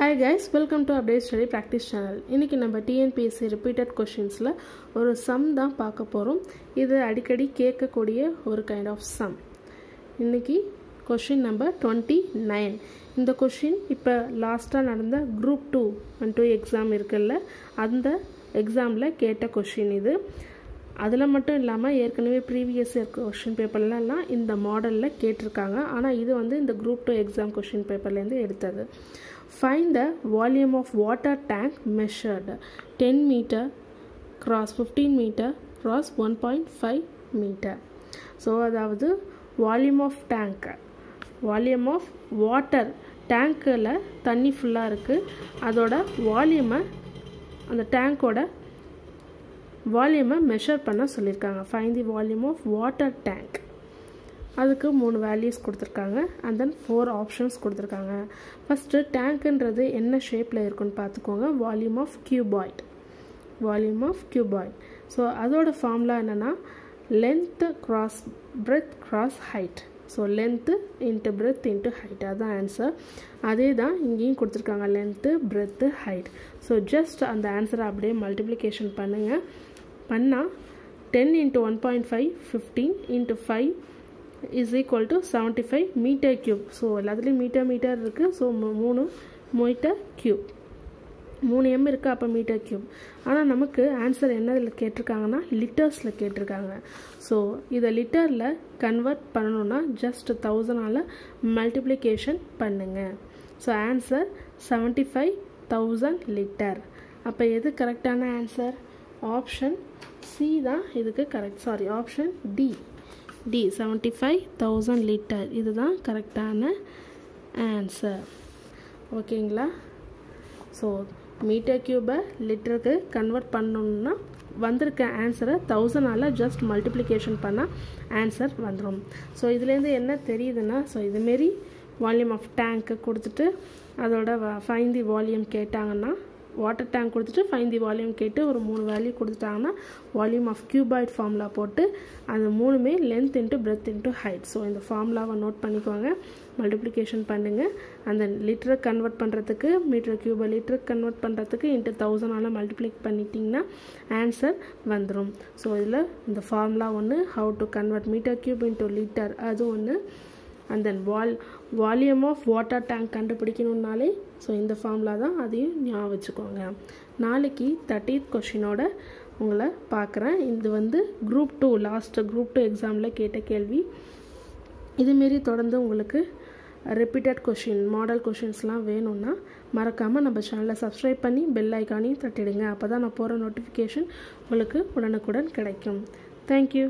Hi guys, welcome to Update Study Practice channel. இன்னைக்கு நம்ம TNPSC repeated questionsல ஒரு sum தான் பார்க்க போறோம். இது அடிக்கடி கேட்கக்கூடிய ஒரு kind of sum. இன்னைக்கு question number 29. இந்த question இப்ப லாஸ்டா நடந்த group 2 exam இருக்குல்ல, அந்த examல கேட்ட question இது. அதுல மட்டும் இல்லாம ஏற்கனவே previous year question paperல எல்லாம் இந்த மாடல்ல கேட்டிருக்காங்க. ஆனா இது வந்து இந்த group 2 exam question paperல இருந்து எடுத்தது. Find the volume of water tank measured 10 meter cross 15 meter cross 1.5 meter. So அதாவது volume of water tankல தண்ணி ஃபுல்லா இருக்கு, அதோட வால்யூமை அந்த டேங்கோட வால்யூமை மெஷர் பண்ண சொல்லிருக்காங்க. Find the volume of water tank. அதுக்கு மூணு வேல்யூஸ் கொடுத்துருக்காங்க, அண்ட் தென் 4 ஆப்ஷன்ஸ் கொடுத்துருக்காங்க. ஃபஸ்ட்டு டேங்க்ன்றது என்ன ஷேப்பில் இருக்குன்னு பார்த்துக்கோங்க. Volume of cuboid. ஸோ அதோட ஃபார்முலா என்னென்னா length cross breadth cross height. So length into breadth into height, அதுதான் ஆன்சர். அதே தான் இங்கேயும் கொடுத்துருக்காங்க, length breadth height. So just அந்த ஆன்சரை அப்படியே மல்டிப்ளிகேஷன் பண்ணால் 10 into 1.5 15 into 5 is equal to 75 meter cube. So எல்லாத்துலேயும் மீட்டர் இருக்கு. ஸோ 3 மீட்டர் கியூப், 3 m இருக்குது, அப்போ மீட்டர் கியூப். ஆனால் நமக்கு ஆன்சர் என்னதில் கேட்டிருக்காங்கன்னா லிட்டர்ஸில் கேட்டிருக்காங்க. ஸோ இதை லிட்டரில் கன்வெர்ட் பண்ணணுன்னா ஜஸ்ட் 1000ஆல் மல்டிப்ளிகேஷன் பண்ணுங்கள். So answer 75,000 liter. அப்போ எது கரெக்டான ஆன்சர்? ஆப்ஷன் சி தான் இதுக்கு correct. Sorry, option D 75,000 liter, இதுதான் கரெக்டான ஆன்சர். ஓகேங்களா? ஸோ மீட்டர் கியூபை லிட்டருக்கு கன்வெர்ட் பண்ணணுன்னா வந்திருக்க ஆன்சரை 1000ஆல் ஜஸ்ட் மல்டிப்ளிகேஷன் பண்ணால் ஆன்சர் வந்துடும். ஸோ இதுலேருந்து என்ன தெரியுதுன்னா, ஸோ இதுமாரி வால்யூம் ஆஃப் டேங்க்கு கொடுத்துட்டு அதோட ஃபைண்ட் தி வால்யூம் கேட்டாங்கன்னா, வாட்டர் டேங்க் கொடுத்துட்டு ஃபைண்ட் தி வால்யூம் கேட்டு ஒரு 3 வேல்யூ கொடுத்துட்டாங்கன்னா வால்யூம் ஆஃப் கியூபாய்ட் ஃபார்முலா போட்டு அந்த 3மே length into breadth into height. So இந்த ஃபார்முலாவை நோட் பண்ணிக்கோங்க, மல்டிப்ளிகேஷன் பண்ணுங்கள். அந்த லிட்டரை கன்வெர்ட் பண்ணுறதுக்கு, மீட்டர் கியூபை லிட்டருக்கு கன்வெர்ட் பண்ணுறதுக்கு இன்ட்டு 1000ஆல் மல்டிப்ளிக் பண்ணிட்டிங்கன்னா ஆன்சர் வந்துடும். ஸோ இதில் இந்த ஃபார்முலா ஒன்று, how to convert metre cube into litre, அது ஒன்று. And then volume of water tank கண்டுபிடிக்கணுன்னாலே ஸோ இந்த ஃபார்முலா தான், அதையும் ஞாபகம் வச்சுக்கோங்க. நாளைக்கு 30th கொஷினோட உங்களை பார்க்குறேன். இது வந்து குரூப் 2 குரூப் 2 எக்ஸாமில் கேட்ட கேள்வி. இதுமாரி தொடர்ந்து உங்களுக்கு ரிப்பீட்டட் கொஷின், மாடல் கொஷின்ஸ்லாம் வேணும்னா மறக்காமல் நம்ம சேனலை சப்ஸ்கிரைப் பண்ணி பெல் ஐக்கானையும் தட்டிடுங்க. அப்போ தான் நான் போகிற நோட்டிஃபிகேஷன் உங்களுக்கு உடனுக்குடன் கிடைக்கும். தேங்க்யூ.